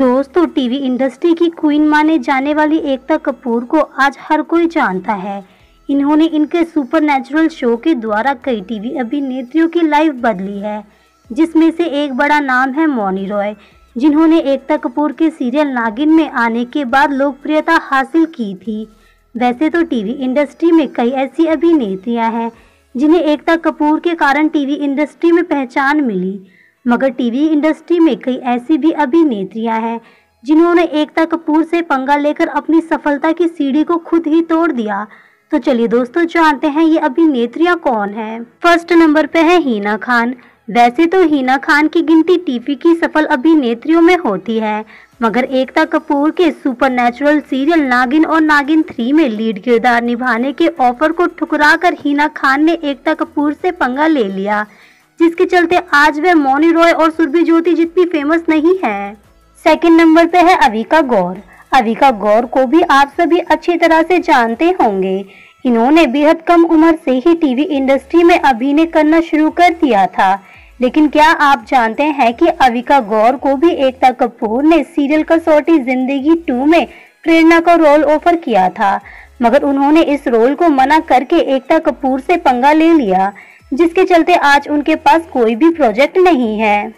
दोस्तों, TV industry की queen माने जाने वाली एकता कपूर को आज हर कोई जानता है। इन्होंने इनके सुपरनैचुरल शो के द्वारा कई टीवी अभिनेत्रियों की लाइफ बदली है, जिसमें से एक बड़ा नाम है मौनी रॉय, जिन्होंने एकता कपूर के सीरियल नागिन में आने के बाद लोकप्रियता हासिल की थी। वैसे तो टीवी इंडस्ट्री में कई ऐसी अभिनेत्रियां हैं जिन्हें एकता कपूर के कारण टीवी इंडस्ट्री में पहचान मिली, मगर टीवी इंडस्ट्री में कई ऐसी भी अभिनेत्रियां हैं जिन्होंने एकता कपूर से पंगा लेकर अपनी सफलता की सीढ़ी को खुद ही तोड़ दिया। तो चलिए दोस्तों, जानते हैं ये अभिनेत्रियां कौन हैं। फर्स्ट नंबर पे है हीना खान। वैसे तो हीना खान की गिनती टीवी की सफल अभिनेत्रियों में होती है, मगर एकता कपूर के सुपरनैचुरल सीरियल नागिन और नागिन 3 में लीड किरदार निभाने के ऑफर को ठुकराकर हीना खान ने एकता कपूर से पंगा ले लिया, जिसके चलते आज वे मौनी रॉय और सुरभि ज्योति जितनी फेमस नहीं है। सेकंड नंबर पे है अविका गौर। अविका गौर को भी आप सभी अच्छी तरह से जानते होंगे। इन्होंने बेहद कम उम्र से ही टीवी इंडस्ट्री में अभिनय करना शुरू कर दिया था, लेकिन क्या आप जानते हैं कि अविका गौर को भी एकता कपूर ने सीरियल कसौटी जिंदगी 2 में प्रेरणा का रोल ऑफर किया था, मगर उन्होंने इस रोल को मना करके एकता कपूर से पंगा ले लिया, जिसके चलते आज उनके पास कोई भी प्रोजेक्ट नहीं है।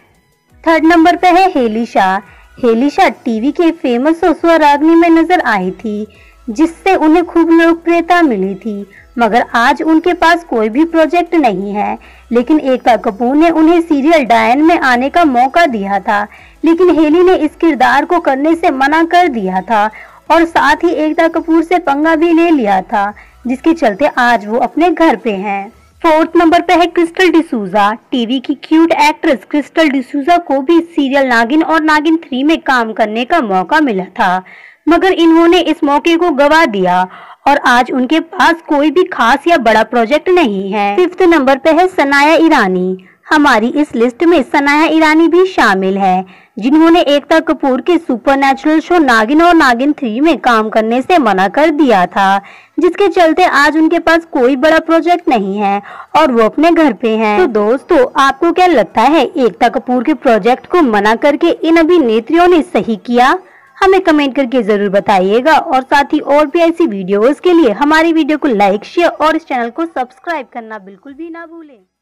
थर्ड नंबर पे है हेली शाह। हेली शाह टीवी के फेमस शो स्वरागिनी में नजर आई थी, जिससे उन्हें खूब लोकप्रियता मिली थी, मगर आज उनके पास कोई भी प्रोजेक्ट नहीं है। लेकिन एकता कपूर ने उन्हें सीरियल डायन में आने का मौका दिया था, लेकिन हेली ने इस किरदार को करने से मना कर दिया था और साथ ही एकता कपूर से पंगा भी ले लिया था, जिसके चलते आज वो अपने घर पे हैं। फोर्थ नंबर पे है क्रिस्टल डिसूजा। टीवी की क्यूट एक्ट्रेस क्रिस्टल डिसूजा को भी सीरियल नागिन और नागिन 3 में काम करने का मौका मिला था, मगर इन्होंने इस मौके को गवा दिया और आज उनके पास कोई भी खास या बड़ा प्रोजेक्ट नहीं है। फिफ्थ नंबर पे है सनाया ईरानी। हमारी इस लिस्ट में सनाया ईरानी भी शामिल है, जिन्होंने एकता कपूर के सुपरनैचुरल शो नागिन और नागिन 3 में काम करने से मना कर दिया था, जिसके चलते आज उनके पास कोई बड़ा प्रोजेक्ट नहीं है और वो अपने घर पे हैं। तो दोस्तों, आपको क्या लगता है, एकता कपूर के प्रोजेक्ट को मना करके इन अभिनेत्रियों ने सही किया? हमें कमेंट करके ज़रूर बताइएगा, और साथ ही और भी ऐसी वीडियोस के लिए हमारी वीडियो को लाइक, शेयर और इस चैनल को सब्सक्राइब करना बिल्कुल भी ना भूलें।